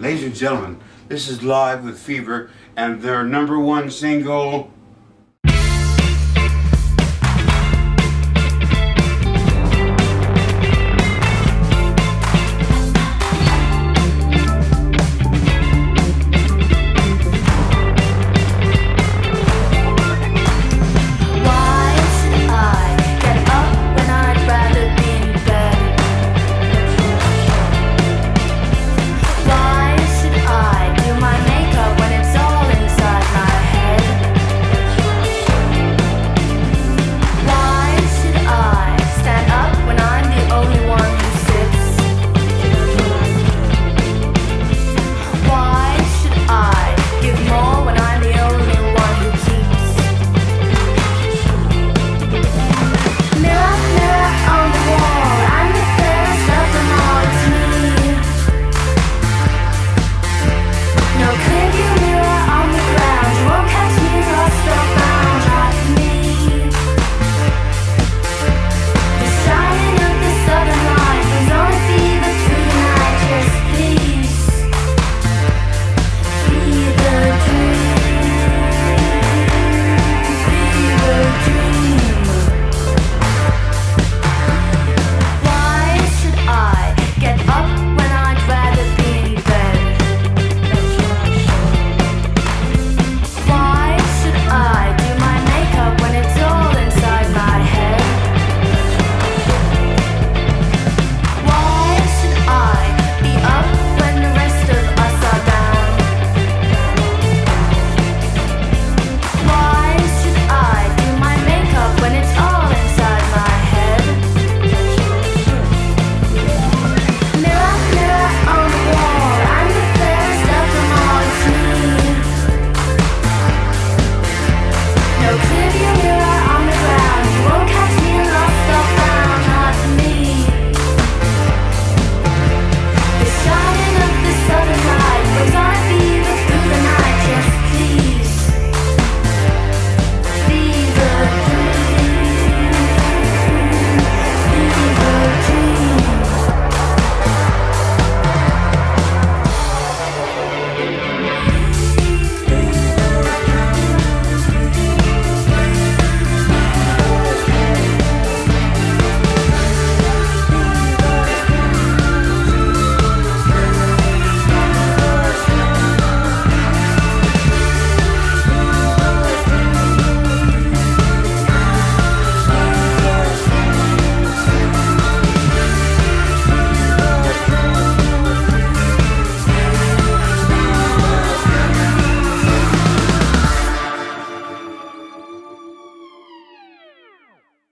Ladies and gentlemen, this is Live with Fever and their #1 single,